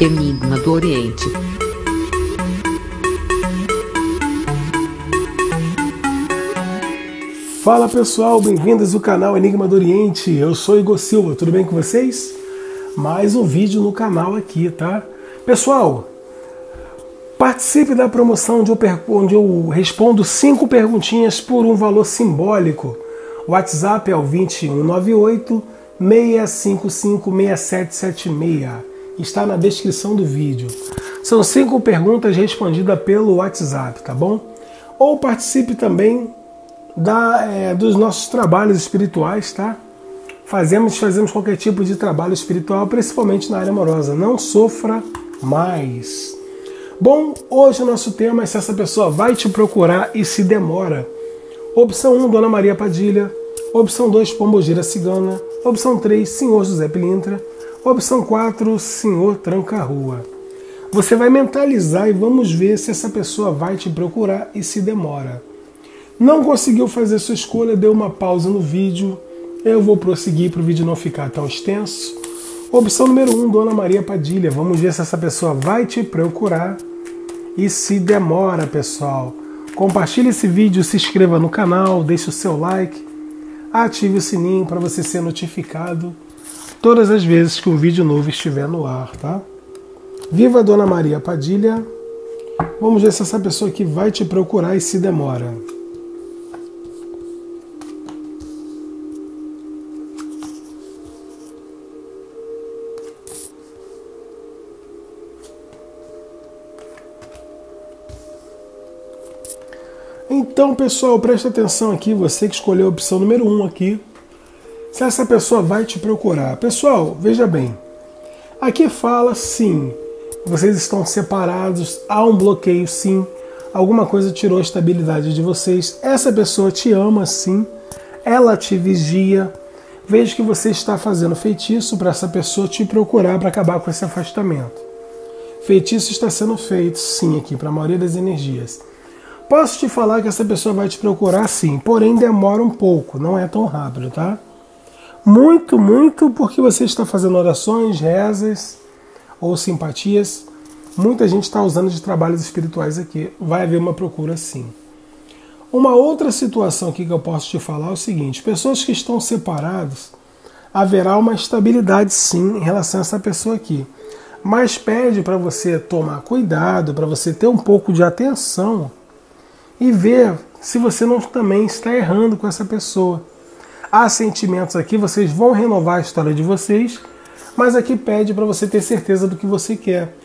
Enigma do Oriente. Fala pessoal, bem-vindos ao canal Enigma do Oriente. Eu sou Igor Silva, tudo bem com vocês? Mais um vídeo no canal aqui, tá? Pessoal, participe da promoção onde eu respondo 5 perguntinhas por um valor simbólico. O WhatsApp é o 2198-655-6776. Está na descrição do vídeo. São 5 perguntas respondidas pelo WhatsApp, tá bom? Ou participe também dos nossos trabalhos espirituais, tá? Fazemos qualquer tipo de trabalho espiritual, principalmente na área amorosa. Não sofra mais. Bom, hoje o nosso tema é se essa pessoa vai te procurar e se demora. Opção 1, Dona Maria Padilha. Opção 2, Pombogira Cigana. Opção 3, Senhor José Pelintra. Opção 4, Senhor Tranca-Rua. Você vai mentalizar e vamos ver se essa pessoa vai te procurar e se demora. Não conseguiu fazer sua escolha, deu uma pausa no vídeo. Eu vou prosseguir para o vídeo não ficar tão extenso. Opção número 1, Dona Maria Padilha. Vamos ver se essa pessoa vai te procurar e se demora, pessoal. Compartilhe esse vídeo, se inscreva no canal, deixe o seu like, ative o sininho para você ser notificado todas as vezes que um vídeo novo estiver no ar, tá? Viva Dona Maria Padilha! Vamos ver se essa pessoa aqui vai te procurar e se demora. Então, pessoal, presta atenção aqui, você que escolheu a opção número 1 aqui, se essa pessoa vai te procurar. Pessoal, veja bem, aqui fala sim, vocês estão separados, há um bloqueio sim, alguma coisa tirou a estabilidade de vocês, essa pessoa te ama sim, ela te vigia, veja que você está fazendo feitiço para essa pessoa te procurar para acabar com esse afastamento. Feitiço está sendo feito sim aqui, para a maioria das energias. Posso te falar que essa pessoa vai te procurar sim, porém demora um pouco, não é tão rápido, tá? Muito, muito porque você está fazendo orações, rezas ou simpatias. Muita gente está usando de trabalhos espirituais aqui, vai haver uma procura sim. Uma outra situação aqui que eu posso te falar é o seguinte, pessoas que estão separadas, haverá uma estabilidade sim em relação a essa pessoa aqui. Mas pede para você tomar cuidado, para você ter um pouco de atenção, e ver se você não também está errando com essa pessoa. Há sentimentos aqui, vocês vão renovar a história de vocês, mas aqui pede para você ter certeza do que você quer.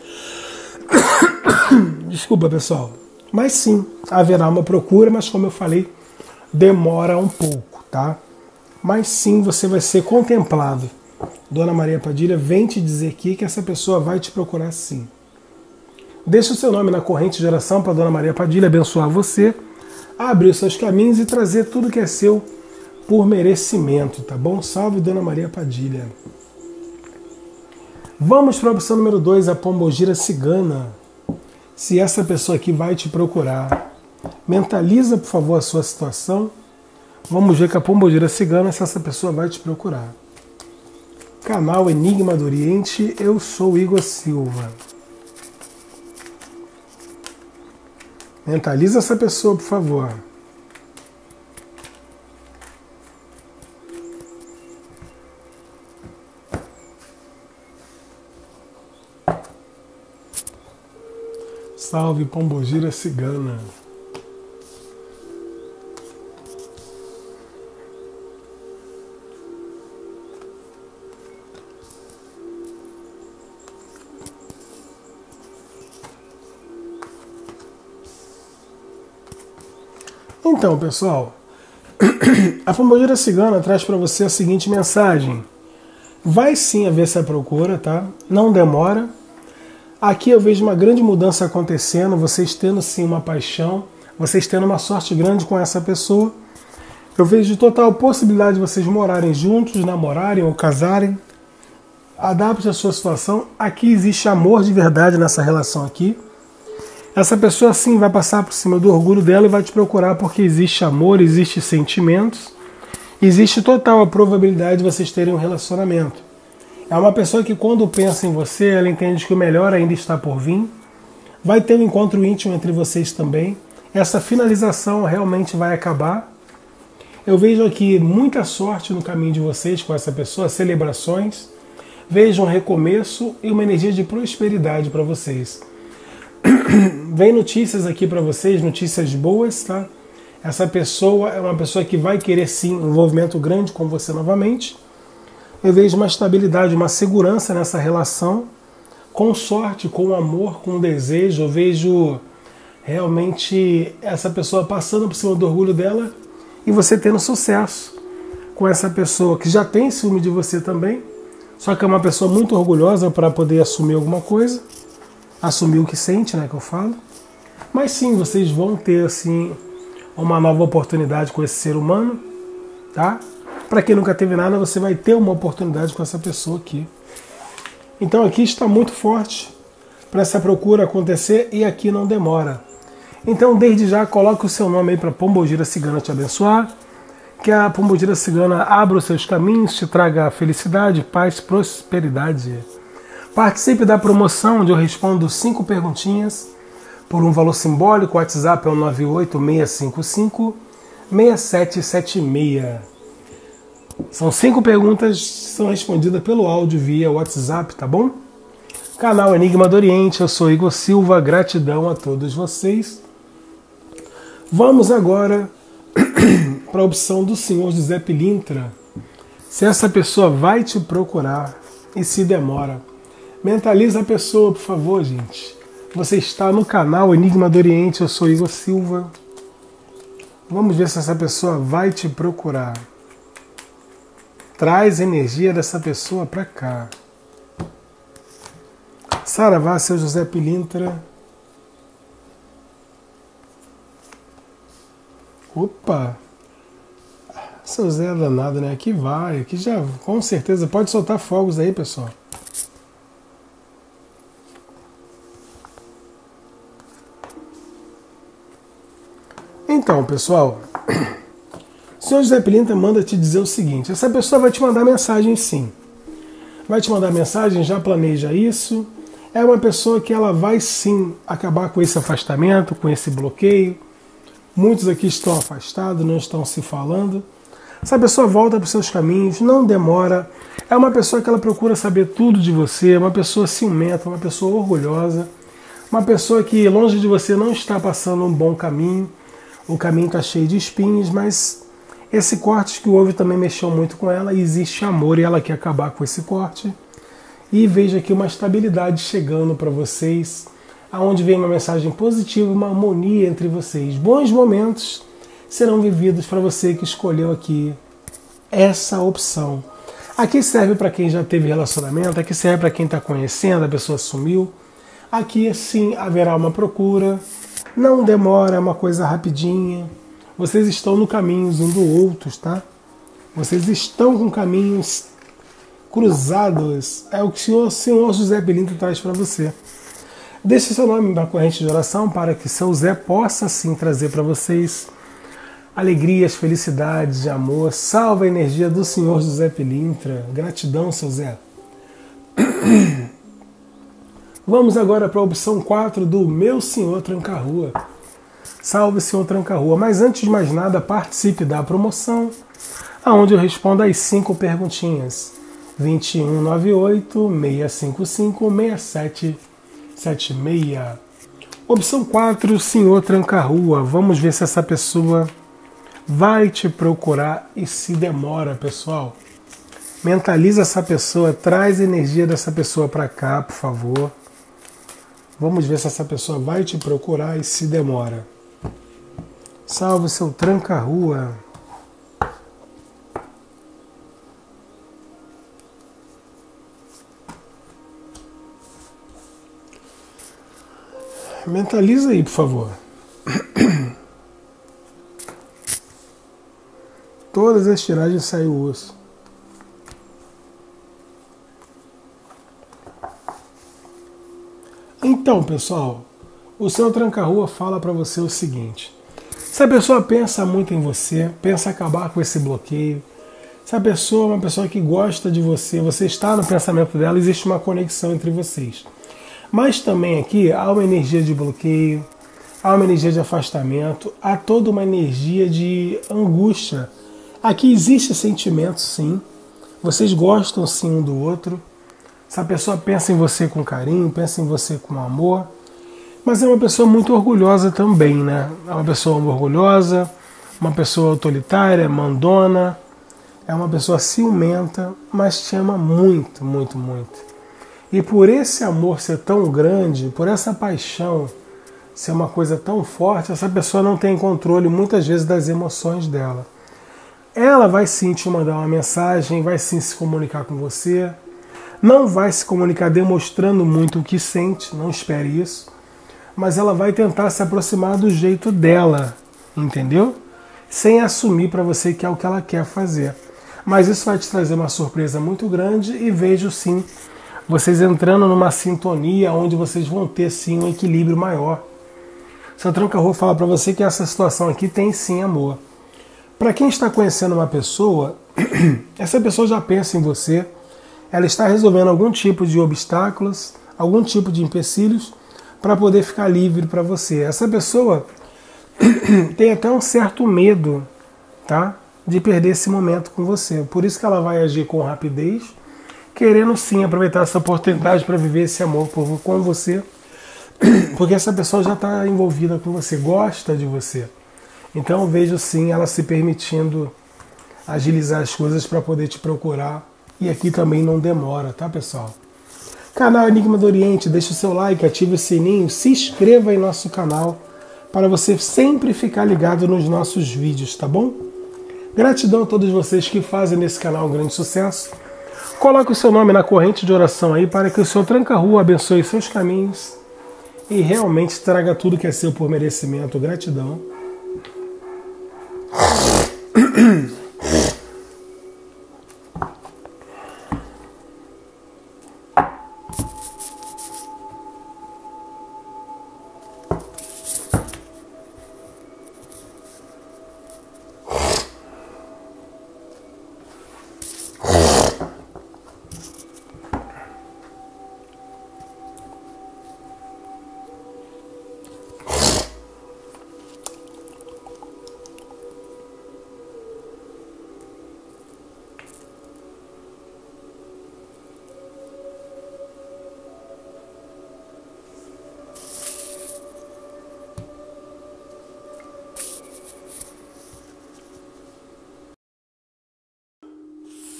Desculpa, pessoal. Mas sim, haverá uma procura, mas como eu falei, demora um pouco, tá? Mas sim, você vai ser contemplado. Dona Maria Padilha vem te dizer aqui que essa pessoa vai te procurar sim. Deixe o seu nome na corrente de oração para Dona Maria Padilha abençoar você, abrir os seus caminhos e trazer tudo que é seu por merecimento, tá bom? Salve Dona Maria Padilha. Vamos para a opção número 2, a Pombogira Cigana. Se essa pessoa aqui vai te procurar, mentaliza, por favor, a sua situação. Vamos ver com a Pombogira Cigana se essa pessoa vai te procurar. Canal Enigma do Oriente, eu sou Igor Silva. Mentaliza essa pessoa, por favor. Salve Pombogira Cigana. Então, pessoal, a Pombogira Cigana traz para você a seguinte mensagem. Vai sim haver essa procura, tá? Não demora. Aqui eu vejo uma grande mudança acontecendo, vocês tendo sim uma paixão, vocês tendo uma sorte grande com essa pessoa. Eu vejo total possibilidade de vocês morarem juntos, namorarem ou casarem. Adapte a sua situação. Aqui existe amor de verdade nessa relação aqui. Essa pessoa sim vai passar por cima do orgulho dela e vai te procurar porque existe amor, existe sentimentos, existe total a probabilidade de vocês terem um relacionamento. É uma pessoa que, quando pensa em você, ela entende que o melhor ainda está por vir. Vai ter um encontro íntimo entre vocês também. Essa finalização realmente vai acabar. Eu vejo aqui muita sorte no caminho de vocês com essa pessoa, celebrações. Vejo um recomeço e uma energia de prosperidade para vocês. Vem notícias aqui para vocês, notícias boas, tá? Essa pessoa é uma pessoa que vai querer sim um envolvimento grande com você novamente. Eu vejo uma estabilidade, uma segurança nessa relação. Com sorte, com amor, com desejo, eu vejo realmente essa pessoa passando por cima do orgulho dela e você tendo sucesso com essa pessoa que já tem ciúme de você também, só que é uma pessoa muito orgulhosa para poder assumir alguma coisa, assumir o que sente, né, que eu falo. Mas sim, vocês vão ter assim uma nova oportunidade com esse ser humano, tá? Para quem nunca teve nada, você vai ter uma oportunidade com essa pessoa aqui. Então aqui está muito forte para essa procura acontecer e aqui não demora. Então desde já coloque o seu nome aí para Pombogira Cigana te abençoar. Que a Pombogira Cigana abra os seus caminhos, te traga felicidade, paz, prosperidade. Participe da promoção onde eu respondo 5 perguntinhas por um valor simbólico. O WhatsApp é o 98655-6776. São 5 perguntas que são respondidas pelo áudio via WhatsApp, tá bom? Canal Enigma do Oriente, eu sou Igor Silva, gratidão a todos vocês. Vamos agora para a opção do Senhor José Pelintra. Se essa pessoa vai te procurar e se demora, mentaliza a pessoa, por favor, gente. Você está no canal Enigma do Oriente, eu sou Igor Silva. Vamos ver se essa pessoa vai te procurar. Traz a energia dessa pessoa para cá. Saravá, seu José Pelintra. Opa! Seu Zé é danado, né? Aqui vai, aqui já, com certeza. Pode soltar fogos aí, pessoal. Então, pessoal... Senhor José Pelintra manda te dizer o seguinte, essa pessoa vai te mandar mensagem sim. Vai te mandar mensagem, já planeja isso. É uma pessoa que ela vai sim acabar com esse afastamento, com esse bloqueio. Muitos aqui estão afastados, não estão se falando. Essa pessoa volta para os seus caminhos, não demora. É uma pessoa que ela procura saber tudo de você, é uma pessoa ciumenta, uma pessoa orgulhosa. Uma pessoa que longe de você não está passando um bom caminho. O caminho está cheio de espinhos, mas... esse corte que houve também mexeu muito com ela, e existe amor e ela quer acabar com esse corte. E vejo aqui uma estabilidade chegando para vocês, aonde vem uma mensagem positiva, uma harmonia entre vocês. Bons momentos serão vividos para você que escolheu aqui essa opção. Aqui serve para quem já teve relacionamento, aqui serve para quem está conhecendo, a pessoa sumiu. Aqui sim haverá uma procura, não demora, é uma coisa rapidinha. Vocês estão no caminho um do outro, tá? Vocês estão com caminhos cruzados. É o que o Senhor José Pelintra traz para você. Deixe seu nome na corrente de oração para que seu Zé possa sim trazer para vocês alegrias, felicidades, amor. Salva a energia do Senhor José Pelintra. Gratidão, seu Zé. Vamos agora para a opção 4 do Meu Senhor Tranca-Rua. Salve, Senhor Tranca-Rua. Mas antes de mais nada, participe da promoção, aonde eu respondo as 5 perguntinhas. 2198-655-6776. Opção 4, Senhor Tranca-Rua. Vamos ver se essa pessoa vai te procurar e se demora, pessoal. Mentaliza essa pessoa, traz a energia dessa pessoa para cá, por favor. Vamos ver se essa pessoa vai te procurar e se demora. Salve seu Tranca-Rua. Mentaliza aí, por favor. Todas as tiragens saiu o osso. Então, pessoal, o Senhor Tranca-Rua fala para você o seguinte. Se a pessoa pensa muito em você, pensa acabar com esse bloqueio, Se a pessoa é uma pessoa que gosta de você, você está no pensamento dela, existe uma conexão entre vocês. Mas também aqui há uma energia de bloqueio, há uma energia de afastamento, há toda uma energia de angústia. Aqui existe sentimento, sim. Vocês gostam, sim, um do outro. Essa pessoa pensa em você com carinho, pensa em você com amor. Mas é uma pessoa muito orgulhosa também, né? É uma pessoa orgulhosa, uma pessoa autoritária, mandona. É uma pessoa ciumenta, mas te ama muito, muito, muito. E por esse amor ser tão grande, por essa paixão ser uma coisa tão forte, essa pessoa não tem controle muitas vezes das emoções dela. Ela vai sim te mandar uma mensagem, vai sim se comunicar com você, não vai se comunicar demonstrando muito o que sente, não espere isso, mas ela vai tentar se aproximar do jeito dela, entendeu? Sem assumir para você que é o que ela quer fazer. Mas isso vai te trazer uma surpresa muito grande e vejo sim vocês entrando numa sintonia onde vocês vão ter sim um equilíbrio maior. Senhor Tranca-Rua fala para você que essa situação aqui tem sim amor. Para quem está conhecendo uma pessoa, essa pessoa já pensa em você, ela está resolvendo algum tipo de obstáculos, algum tipo de empecilhos para poder ficar livre para você. Essa pessoa tem até um certo medo, tá, de perder esse momento com você. Por isso que ela vai agir com rapidez, querendo sim aproveitar essa oportunidade para viver esse amor com você, porque essa pessoa já está envolvida com você, gosta de você. Então eu vejo sim ela se permitindo agilizar as coisas para poder te procurar. E aqui também não demora, tá, pessoal? Canal Enigma do Oriente, deixa o seu like, ative o sininho, se inscreva em nosso canal para você sempre ficar ligado nos nossos vídeos, tá bom? Gratidão a todos vocês que fazem nesse canal um grande sucesso. Coloque o seu nome na corrente de oração aí para que o Senhor Tranca-Rua abençoe seus caminhos e realmente traga tudo que é seu por merecimento. Gratidão.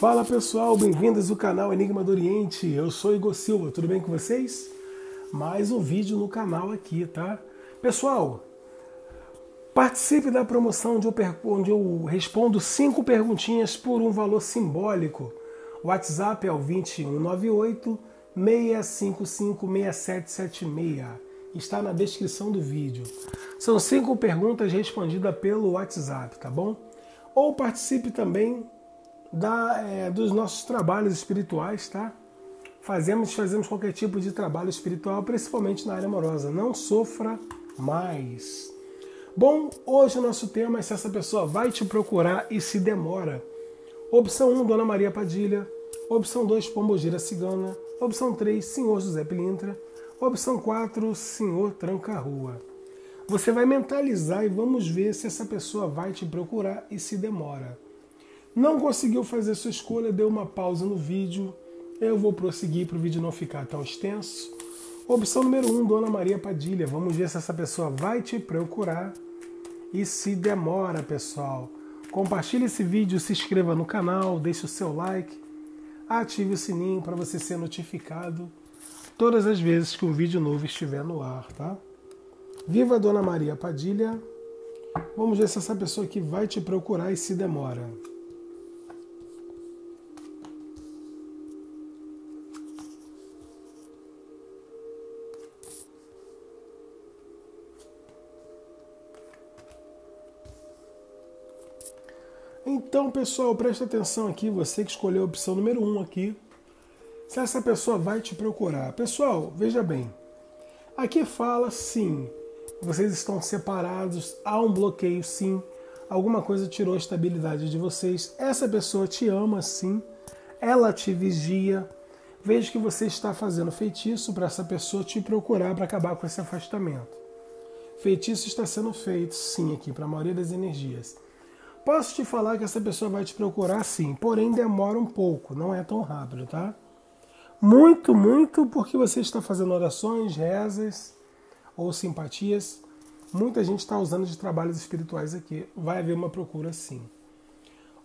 Fala pessoal, bem-vindos ao canal Enigma do Oriente, eu sou Igor Silva, tudo bem com vocês? Mais um vídeo no canal aqui, tá? Pessoal, participe da promoção onde eu respondo 5 perguntinhas por um valor simbólico. O WhatsApp é o 2198-655-6776, está na descrição do vídeo. São 5 perguntas respondidas pelo WhatsApp, tá bom? Ou participe também dos nossos trabalhos espirituais, tá? Fazemos qualquer tipo de trabalho espiritual, principalmente na área amorosa. Não sofra mais. Bom, hoje o nosso tema é se essa pessoa vai te procurar e se demora. Opção 1, Dona Maria Padilha. Opção 2, Pombogira Cigana. Opção 3, Senhor José Pelintra. Opção 4, Senhor Tranca-Rua. Você vai mentalizar e vamos ver se essa pessoa vai te procurar e se demora. Não conseguiu fazer sua escolha, deu uma pausa no vídeo. Eu vou prosseguir para o vídeo não ficar tão extenso. Opção número 1, Dona Maria Padilha. Vamos ver se essa pessoa vai te procurar e se demora, pessoal. Compartilhe esse vídeo, se inscreva no canal, deixe o seu like, ative o sininho para você ser notificado todas as vezes que um vídeo novo estiver no ar, tá? Viva Dona Maria Padilha. Vamos ver se essa pessoa aqui vai te procurar e se demora. Então, pessoal, presta atenção aqui, você que escolheu a opção número 1 aqui, se essa pessoa vai te procurar. Pessoal, veja bem, aqui fala sim, vocês estão separados, há um bloqueio sim, alguma coisa tirou a estabilidade de vocês, essa pessoa te ama sim, ela te vigia, veja que você está fazendo feitiço para essa pessoa te procurar para acabar com esse afastamento. Feitiço está sendo feito, sim, aqui, para a maioria das energias. Posso te falar que essa pessoa vai te procurar, sim, porém demora um pouco, não é tão rápido, tá? Muito, muito, porque você está fazendo orações, rezas ou simpatias. Muita gente está usando de trabalhos espirituais aqui. Vai haver uma procura, sim.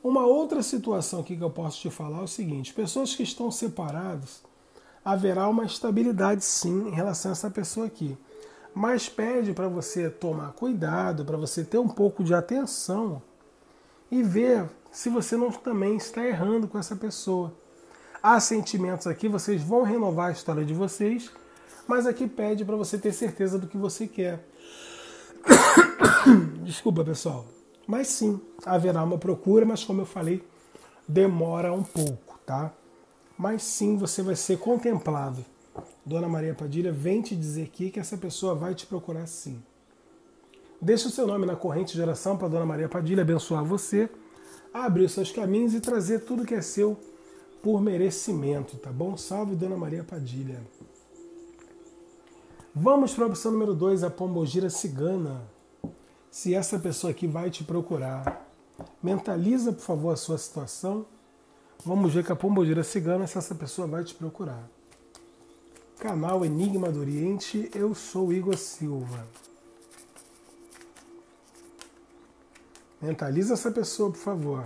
Uma outra situação aqui que eu posso te falar é o seguinte. Pessoas que estão separadas, haverá uma estabilidade, sim, em relação a essa pessoa aqui. Mas pede para você tomar cuidado, para você ter um pouco de atenção e ver se você não também está errando com essa pessoa. Há sentimentos aqui, vocês vão renovar a história de vocês, mas aqui pede para você ter certeza do que você quer. Desculpa, pessoal. Mas sim, haverá uma procura, mas como eu falei, demora um pouco, tá? Mas sim, você vai ser contemplado. Dona Maria Padilha vem te dizer aqui que essa pessoa vai te procurar sim. Deixa o seu nome na corrente de oração para Dona Maria Padilha abençoar você, abrir seus caminhos e trazer tudo que é seu por merecimento, tá bom? Salve Dona Maria Padilha. Vamos para a opção número 2, a Pombogira Cigana. Se essa pessoa aqui vai te procurar, mentaliza, por favor, a sua situação. Vamos ver com a Pombogira Cigana se essa pessoa vai te procurar. Canal Enigma do Oriente, eu sou Igor Silva. Mentaliza essa pessoa, por favor.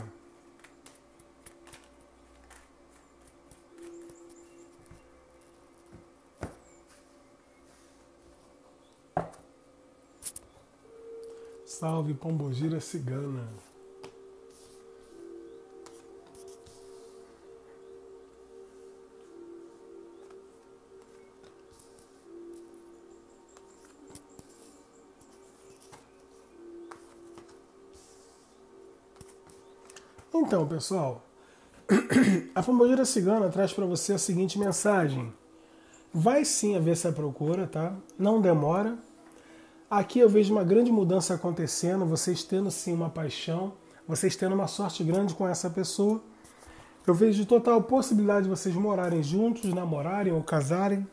Salve, Pombogira Cigana. Então, pessoal, a Pombogira Cigana traz para você a seguinte mensagem. Vai sim haver essa procura, tá? Não demora. Aqui eu vejo uma grande mudança acontecendo, vocês tendo sim uma paixão, vocês tendo uma sorte grande com essa pessoa. Eu vejo total possibilidade de vocês morarem juntos, namorarem ou casarem.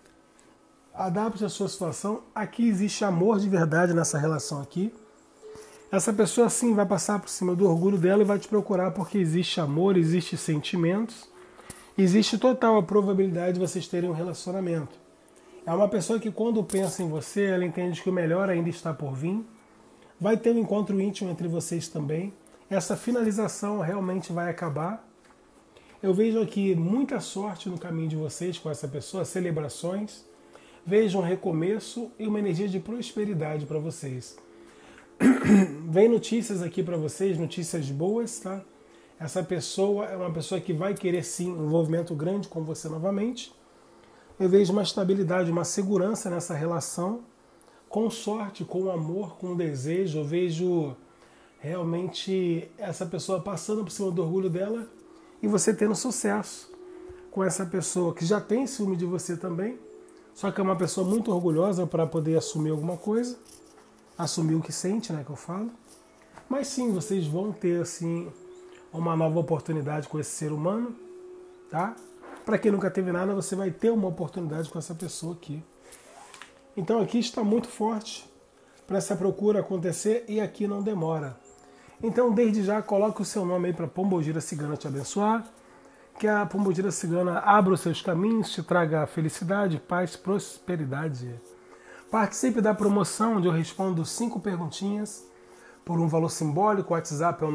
Adapte a sua situação. Aqui existe amor de verdade nessa relação aqui. Essa pessoa sim vai passar por cima do orgulho dela e vai te procurar porque existe amor, existe sentimentos. Existe total a probabilidade de vocês terem um relacionamento. É uma pessoa que quando pensa em você, ela entende que o melhor ainda está por vir. Vai ter um encontro íntimo entre vocês também. Essa finalização realmente vai acabar. Eu vejo aqui muita sorte no caminho de vocês com essa pessoa, celebrações. Vejo um recomeço e uma energia de prosperidade para vocês. Vem notícias aqui para vocês, notícias boas, tá? Essa pessoa é uma pessoa que vai querer sim um envolvimento grande com você novamente. Eu vejo uma estabilidade, uma segurança nessa relação, com sorte, com amor, com desejo. Eu vejo realmente essa pessoa passando por cima do orgulho dela e você tendo sucesso com essa pessoa que já tem ciúme de você também, só que é uma pessoa muito orgulhosa para poder assumir alguma coisa, assumir o que sente, né, que eu falo. Mas sim, vocês vão ter assim uma nova oportunidade com esse ser humano, tá? Para quem nunca teve nada, você vai ter uma oportunidade com essa pessoa aqui. Então aqui está muito forte para essa procura acontecer e aqui não demora. Então desde já coloque o seu nome aí para Pombogira Cigana te abençoar. Que a Pombogira Cigana abra os seus caminhos, te traga felicidade, paz, prosperidade. Participe da promoção onde eu respondo 5 perguntinhas por um valor simbólico. O WhatsApp é o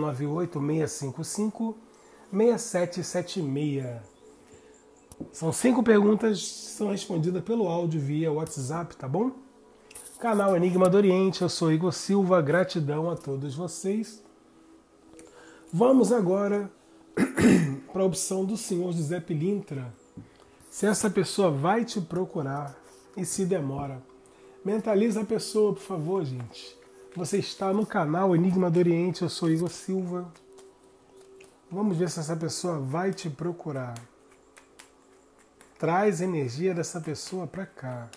98655-6776. São 5 perguntas que são respondidas pelo áudio via WhatsApp, tá bom? Canal Enigma do Oriente, eu sou Igor Silva, gratidão a todos vocês. Vamos agora para a opção do Senhor José Pelintra. Se essa pessoa vai te procurar e se demora, mentaliza a pessoa, por favor, gente. Você está no canal Enigma do Oriente, eu sou Igor Silva. Vamos ver se essa pessoa vai te procurar. Traz energia dessa pessoa para cá.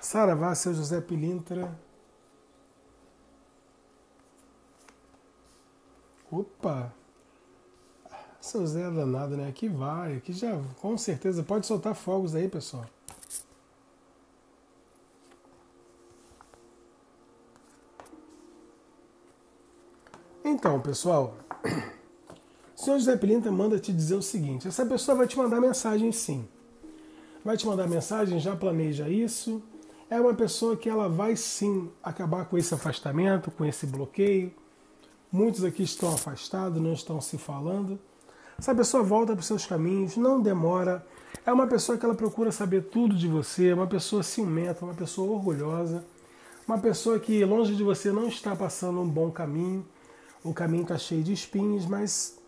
Saravá, seu José Pelintra. Opa! Seu Zé é danado, né? Aqui vai, aqui já, com certeza, pode soltar fogos aí, pessoal. Então, pessoal, o Senhor José Pelintra manda te dizer o seguinte, essa pessoa vai te mandar mensagem sim. Vai te mandar mensagem, já planeja isso. É uma pessoa que ela vai sim acabar com esse afastamento, com esse bloqueio. Muitos aqui estão afastados, não estão se falando. Essa pessoa volta para os seus caminhos, não demora. É uma pessoa que ela procura saber tudo de você, uma pessoa ciumenta, uma pessoa orgulhosa, uma pessoa que longe de você não está passando um bom caminho. O caminho está cheio de espinhos, mas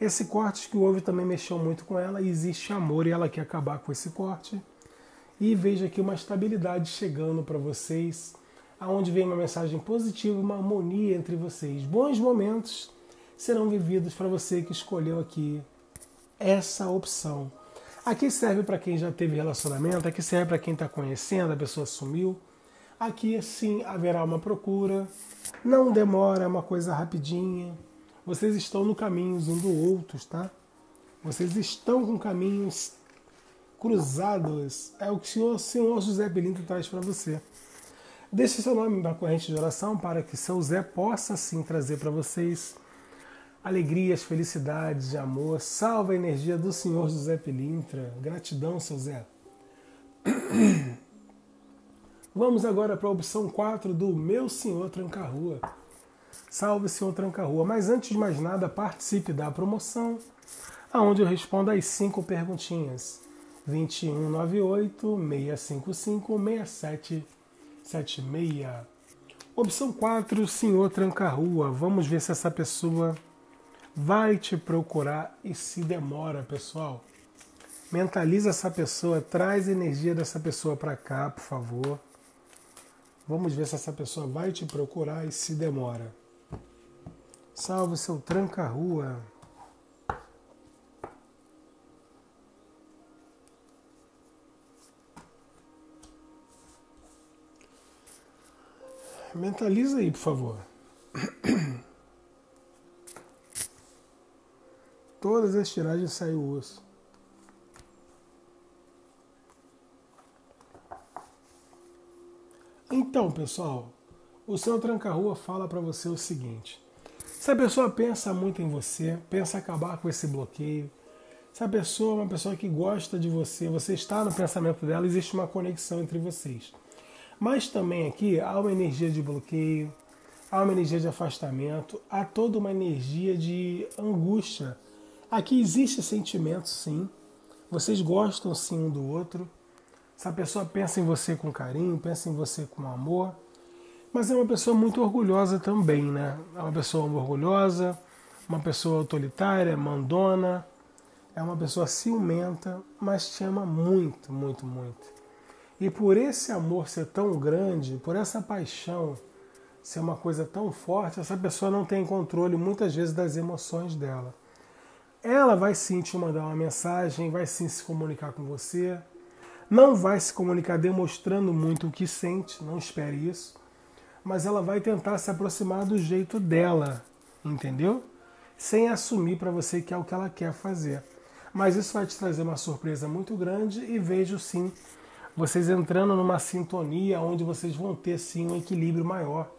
esse corte que houve também mexeu muito com ela. Existe amor e ela quer acabar com esse corte. E veja aqui uma estabilidade chegando para vocês, aonde vem uma mensagem positiva, uma harmonia entre vocês. Bons momentos serão vividos para você que escolheu aqui essa opção. Aqui serve para quem já teve relacionamento, aqui serve para quem está conhecendo, a pessoa sumiu. Aqui sim haverá uma procura, não demora, é uma coisa rapidinha. Vocês estão no caminho uns do outro, tá? Vocês estão com caminhos cruzados. É o que o Senhor José Pelintra traz para você. Deixe seu nome na corrente de oração para que seu Zé possa sim trazer para vocês alegrias, felicidades, amor. Salva a energia do Senhor José Pelintra. Gratidão, seu Zé. Vamos agora para a opção 4 do Meu Senhor Tranca-Rua. Salve, Senhor Tranca-Rua. Mas antes de mais nada, participe da promoção, aonde eu respondo as 5 perguntinhas. 2198-655-6776. Opção 4, Senhor Tranca-Rua. Vamos ver se essa pessoa vai te procurar e se demora, pessoal. Mentaliza essa pessoa, traz a energia dessa pessoa para cá, por favor. Vamos ver se essa pessoa vai te procurar e se demora. Salve seu tranca-rua. Mentaliza aí, por favor. Todas as tiragens saiu o osso. Então, pessoal, o seu tranca-rua fala para você o seguinte. Se a pessoa pensa muito em você, pensa acabar com esse bloqueio, se a pessoa é uma pessoa que gosta de você, você está no pensamento dela, existe uma conexão entre vocês. Mas também aqui há uma energia de bloqueio, há uma energia de afastamento, há toda uma energia de angústia. Aqui existe sentimento, sim. Vocês gostam, sim, um do outro. Essa pessoa pensa em você com carinho, pensa em você com amor, mas é uma pessoa muito orgulhosa também, né? É uma pessoa orgulhosa, uma pessoa autoritária, mandona, é uma pessoa ciumenta, mas te ama muito, muito, muito. E por esse amor ser tão grande, por essa paixão ser uma coisa tão forte, essa pessoa não tem controle muitas vezes das emoções dela. Ela vai sim te mandar uma mensagem, vai sim se comunicar com você. Não vai se comunicar demonstrando muito o que sente, não espere isso, mas ela vai tentar se aproximar do jeito dela, entendeu? Sem assumir para você que é o que ela quer fazer. Mas isso vai te trazer uma surpresa muito grande e vejo sim vocês entrando numa sintonia onde vocês vão ter sim um equilíbrio maior.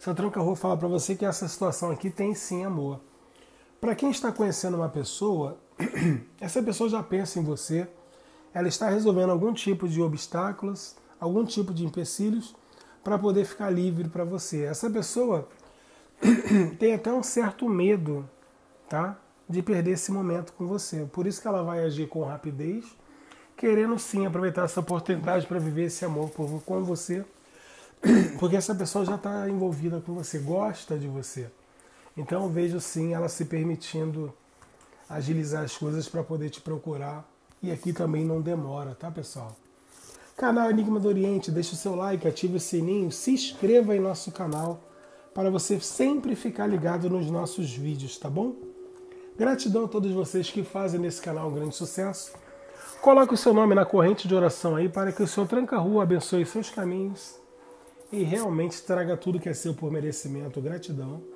Seu Tranca-Rua fala para você que essa situação aqui tem sim amor. Para quem está conhecendo uma pessoa, essa pessoa já pensa em você, ela está resolvendo algum tipo de obstáculos, algum tipo de empecilhos, para poder ficar livre para você. Essa pessoa tem até um certo medo, tá? De perder esse momento com você. Por isso que ela vai agir com rapidez, querendo sim aproveitar essa oportunidade para viver esse amor com você, porque essa pessoa já está envolvida com você, gosta de você. Então eu vejo sim ela se permitindo agilizar as coisas para poder te procurar. E aqui também não demora, tá, pessoal? Canal Enigma do Oriente, deixa o seu like, ative o sininho, se inscreva em nosso canal para você sempre ficar ligado nos nossos vídeos, tá bom? Gratidão a todos vocês que fazem nesse canal um grande sucesso. Coloque o seu nome na corrente de oração aí para que o Senhor Tranca-Rua abençoe seus caminhos e realmente traga tudo que é seu por merecimento. Gratidão.